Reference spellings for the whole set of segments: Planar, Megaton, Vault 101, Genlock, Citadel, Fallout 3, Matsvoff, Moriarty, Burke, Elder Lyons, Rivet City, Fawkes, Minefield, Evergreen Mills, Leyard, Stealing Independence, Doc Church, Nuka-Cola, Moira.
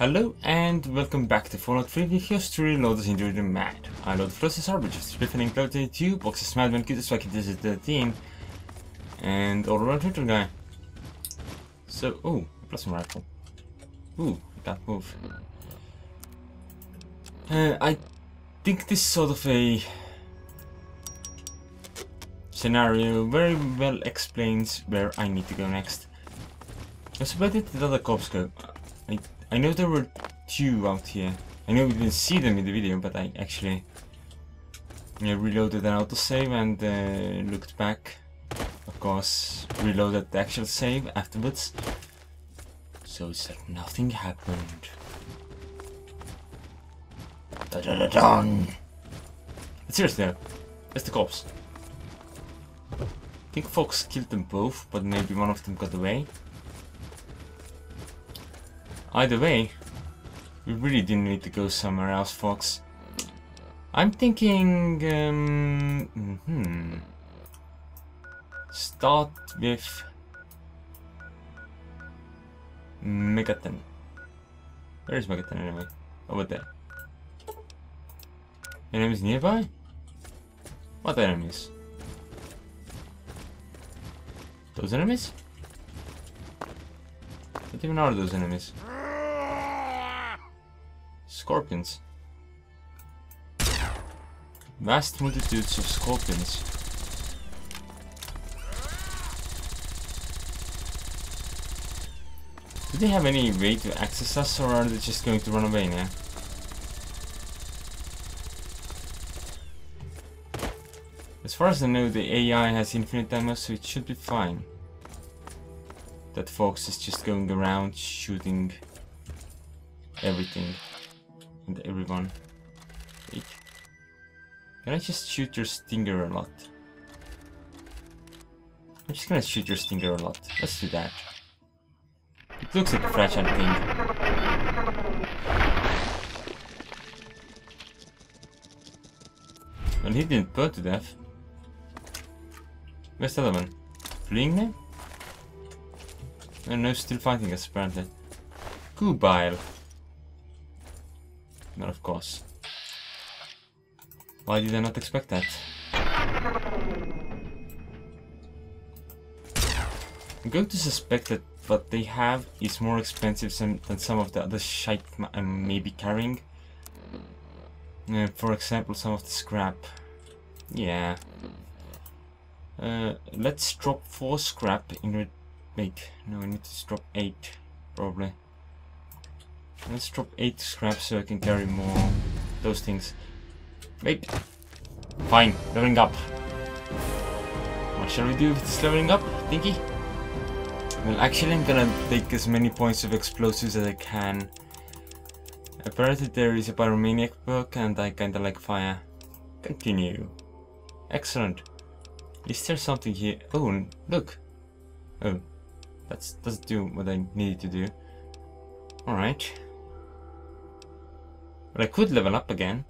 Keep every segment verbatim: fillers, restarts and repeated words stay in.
Hello and welcome back to Fallout three with your story loaders into the mad. I load process arbitrage, preferring cloud you, boxes mad when kids like it is the team. And all around little guy. So oh, plasma rifle. Ooh, I can't move. Uh, I think this sort of a scenario very well explains where I need to go next. So where did the other cops go? I, I know there were two out here. I know we didn't see them in the video, but I actually yeah, reloaded an autosave and uh, looked back. Of course, reloaded the actual save afterwards. So it's like nothing happened. Da da da dun! But seriously though, it's the cops. I think Fawkes killed them both, but maybe one of them got away. Either way, we really didn't need to go somewhere else, Fawkes. I'm thinking... Um, mm-hmm. Start with... Megaton. Where is Megaton anyway? Over there. Enemies nearby? What enemies? Those enemies? What even are those enemies? Scorpions. Vast multitudes of scorpions. Do they have any way to access us, or are they just going to run away now? As far as I know, the A I has infinite ammo, so it should be fine. That Fawkes is just going around shooting everything and everyone. Wait. Can I just shoot your stinger a lot? I'm just gonna shoot your stinger a lot. Let's do that. It looks like a fragile thing. Well, he didn't burn to death. Where's the other one? Fleeing now? No, no, still fighting us apparently. Goo bile. Not of course. Why did I not expect that? I'm going to suspect that what they have is more expensive than some of the other shite I may be carrying. Uh, for example, some of the scrap. Yeah. Uh, let's drop four scrap in return. Wait, no, I need to drop eight, probably. Let's drop eight scrap so I can carry more those things. Wait. Fine, leveling up. What shall we do with this leveling up, Dinky? Well, actually I'm gonna take as many points of explosives as I can. Apparently there is a pyromaniac perk and I kinda like fire. Continue. Excellent. Is there something here? Oh, look. Oh. That's, that's do what I needed to do. Alright. Well, I could level up again,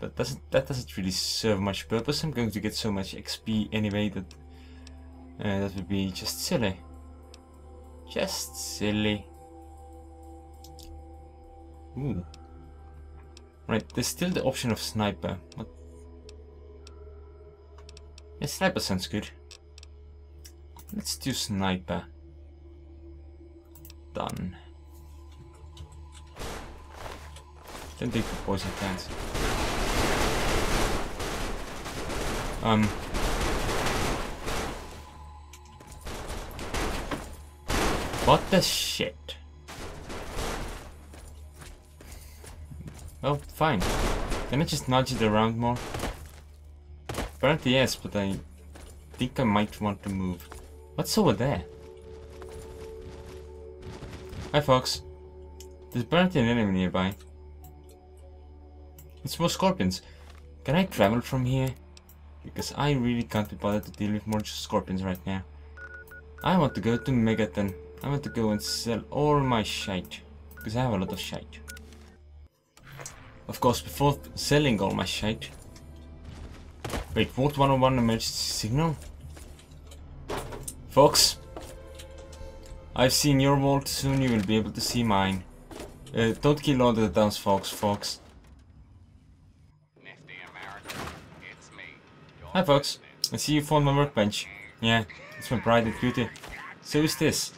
but doesn't, that doesn't really serve much purpose. I'm going to get so much X P anyway that uh, that would be just silly. Just silly. Ooh. Right, there's still the option of sniper. What? Yeah, sniper sounds good. Let's do sniper. Done. Don't take the poison plants. Um. What the shit? Oh, fine. Can I just nudge it around more? Apparently yes, but I think I might want to move. What's over there? Hi Fawkes. There's apparently an enemy nearby. It's more scorpions. Can I travel from here? Because I really can't be bothered to deal with more scorpions right now. I want to go to Megaton. I want to go and sell all my shite. Because I have a lot of shite. Of course, before selling all my shite... Wait, Vault one oh one emergency signal? Fawkes, I've seen your vault, soon you will be able to see mine. Uh, don't kill all the damn Fawkes, Fawkes. Hi Fawkes, I see you found my workbench. Yeah, it's my pride and beauty. So is this.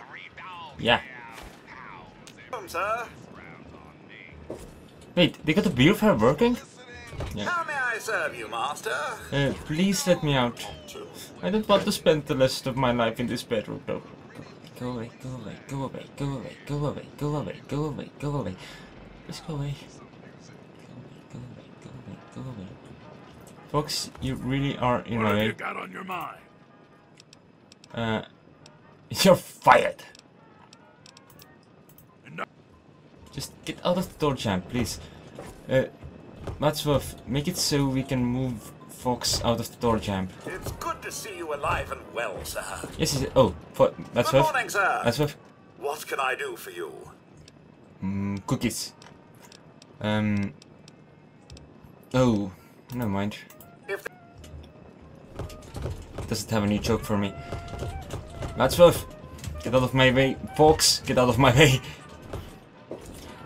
Yeah. Wait, they got a beer fair working? Yeah. How may I serve you, master? Uh, please let me out. I don't want to spend the rest of my life in this bedroom though. Go away, go away, go away, go away, go away, go away, go away, go away. Let's go away. Go away, go away, go away. Fawkes, you really are in my way. What have you got on your mind? Uh, you're fired. Enough. Just get out of the door jam, please. Uh, Matsvoff, make it so we can move Fawkes out of the door jam. It's good to see you alive and well, sir. Yes, yes. Oh, Matsvoff. Good morning, sir. Matsvoff. What can I do for you? Mm, cookies. Um. Oh, never mind. If doesn't have a new joke for me. Matsvoff, get out of my way. Fawkes, get out of my way.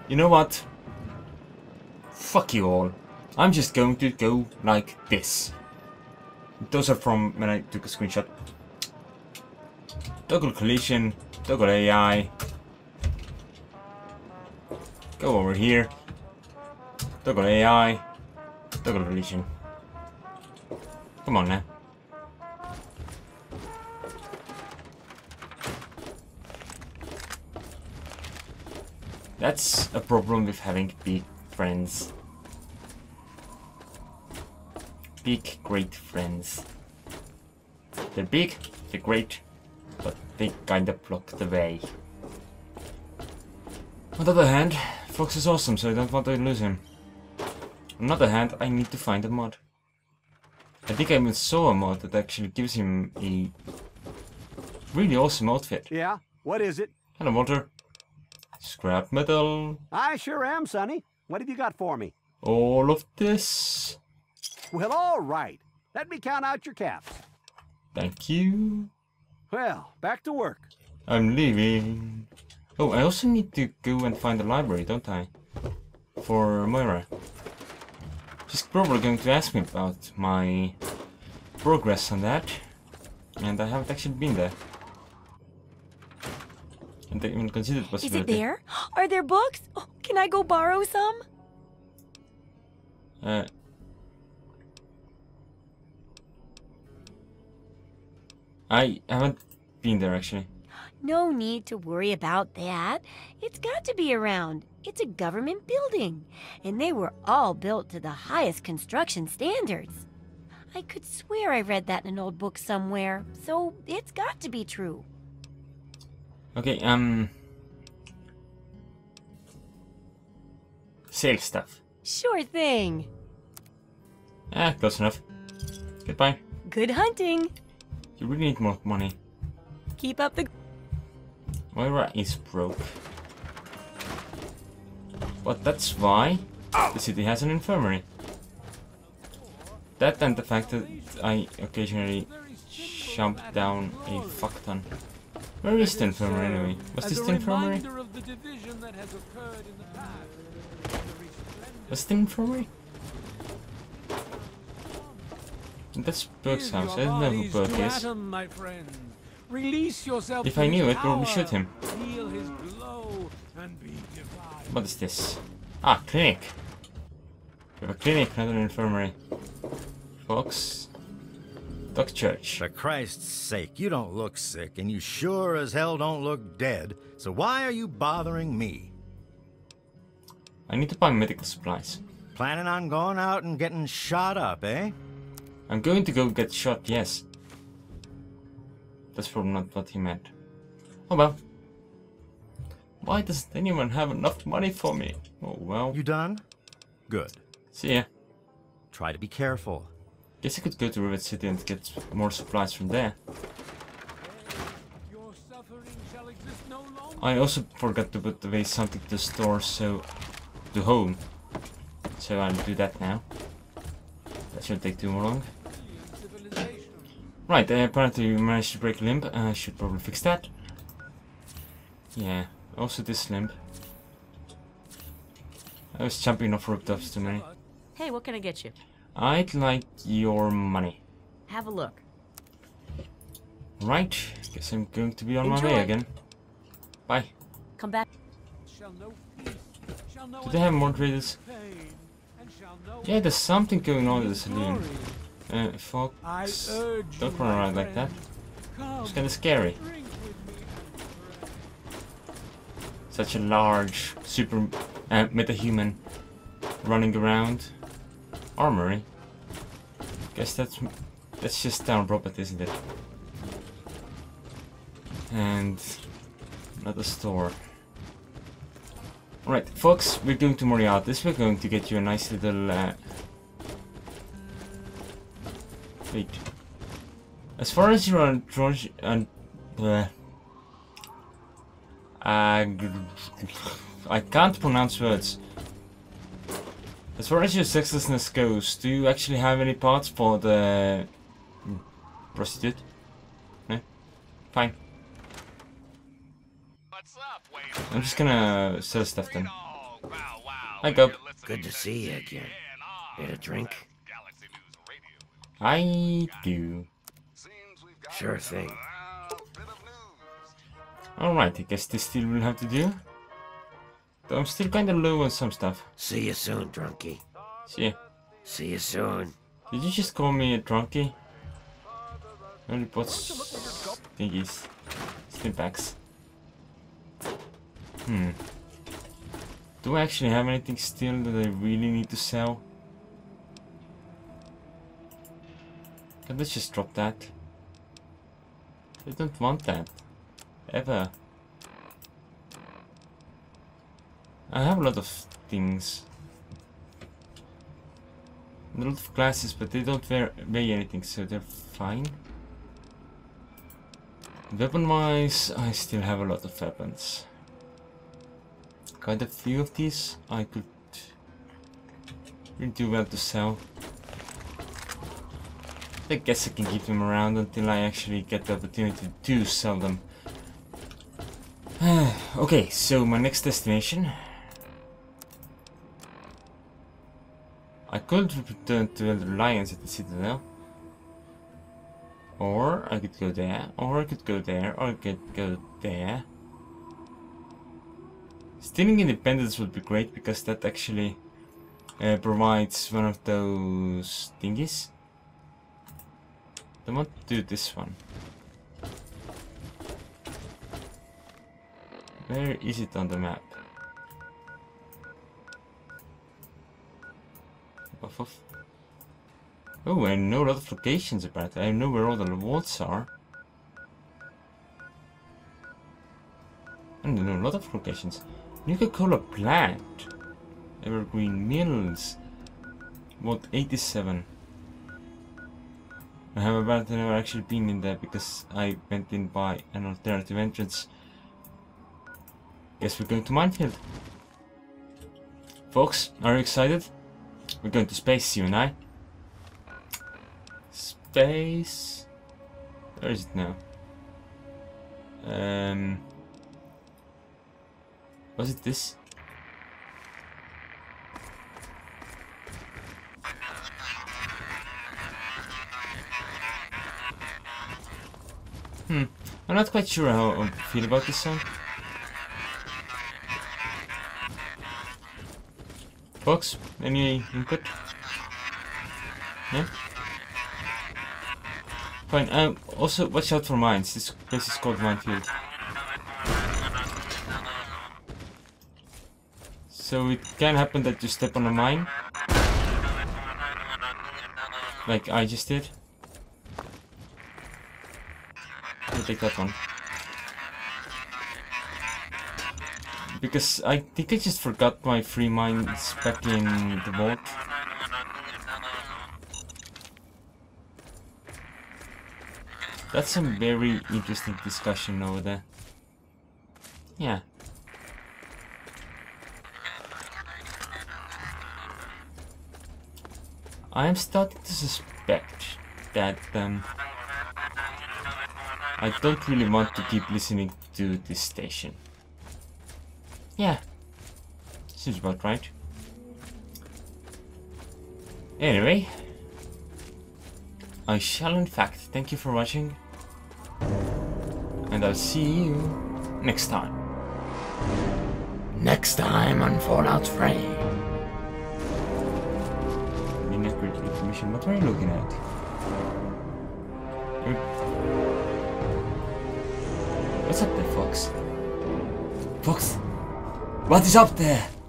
You know what? Fuck you all. I'm just going to go like this. Those are from when I took a screenshot. Toggle collision, toggle A I. Go over here. Toggle A I. Toggle collision. Come on now. That's a problem with having big friends. Big, great friends. They're big, they're great, but they kinda block the way. On the other hand, Fawkes is awesome, so I don't want to lose him. On the other hand, I need to find a mod. I think I even saw a mod that actually gives him a really awesome outfit. Yeah, what is it? Hello, Walter. Scrap metal. I sure am, Sonny. What have you got for me? All of this. Well, all right. Let me count out your caps. Thank you. Well, back to work. I'm leaving. Oh, I also need to go and find the library, don't I? For Moira. She's probably going to ask me about my progress on that. And I haven't actually been there. And they even considered it possible. Is it there? Are there books? Oh, can I go borrow some? Uh. I haven't been there actually. No need to worry about that. It's got to be around. It's a government building, and they were all built to the highest construction standards. I could swear I read that in an old book somewhere, so it's got to be true. Okay, um... sale stuff. Sure thing. Ah, close enough. Goodbye. Good hunting. You really need more money. Keep up the... Moira is broke. But that's why the city has an infirmary. That and the fact that I occasionally jump down a fuck ton. Where is the infirmary anyway? Was this the infirmary? Was the infirmary? That's Burke's house. I don't know who Burke is. If I knew, I'd probably shoot him. What is this? Ah, clinic! We have a clinic, not an infirmary. Fawkes. Doc Church. For Christ's sake, you don't look sick, and you sure as hell don't look dead, so why are you bothering me? I need to buy medical supplies. Planning on going out and getting shot up, eh? I'm going to go get shot, yes. That's probably not what he meant. Oh well. Why doesn't anyone have enough money for me? Oh well. You done? Good. See ya. Try to be careful. Guess I could go to Rivet City and get more supplies from there. I also forgot to put away something to store, so... to home. So I'll do that now. That shouldn't take too long. Right, I apparently managed to break a limb. I should probably fix that. Yeah, also this limb. I was jumping off rooftops too many. Hey, what can I get you? I'd like your money. Have a look. Right. Guess I'm going to be on Enjoy. my way again. Bye. Come back. Do they have more traders? Yeah, there's something going on in the saloon. Uh, Fawkes, don't run around like that. It's kinda scary. Such a large, super uh, metahuman running around. Armory. Guess that's that's just town property, isn't it? And another store. Alright, Fox, we're going to Moriarty's. We're going to get you a nice little... Uh... Wait. As far as your androgy... And... Uh... I can't pronounce words. As far as your sexlessness goes, do you actually have any parts for the... prostitute? No? Fine. I'm just gonna sell stuff then. Hi, Gob. Good to see you again. Get a drink? I do. Sure thing. Alright, I guess this still will have to do. Though I'm still kinda low on some stuff. See you soon, drunkie. See ya. See you soon. Did you just call me a drunkie? Only pots... thingies. Stim packs. Hmm. Do I actually have anything still that I really need to sell? Can I just drop that? I don't want that. Ever. I have a lot of things. A lot of glasses, but they don't wear, weigh anything, so they're fine. Weapon-wise, I still have a lot of weapons. Quite a few of these I could really do well to sell. I guess I can keep them around until I actually get the opportunity to sell them. Okay, so my next destination. I could return to Elder Lyons at the Citadel. Or I could go there, or I could go there, or I could go there. Stealing Independence would be great because that actually uh, provides one of those thingies. I want to do this one. Where is it on the map? Oh, I know a lot of locations about it. I know where all the vaults are. I know a lot of locations. Nuka-Cola plant, Evergreen Mills, Vault eighty-seven. I have apparently never actually been in there because I went in by an alternative entrance. Guess we're going to Minefield. Folks, are you excited? We're going to space, you and I. Space... Where is it now? Um... Was it this? Hmm, I'm not quite sure how I feel about this song. Fox, any input? Yeah? Fine, um, also watch out for mines. This place is called Minefield. So it can happen that you step on a mine. Like I just did. Take that one because I think I just forgot my free mines back in the vault. That's a very interesting discussion over there. Yeah. I am starting to suspect that um, I don't really want to keep listening to this station. Yeah, seems about right. Anyway, I shall in fact thank you for watching, and I'll see you next time. Next time on Fallout three. Network information. What are you looking at? What's up there, Fawkes? Fawkes? What is up there?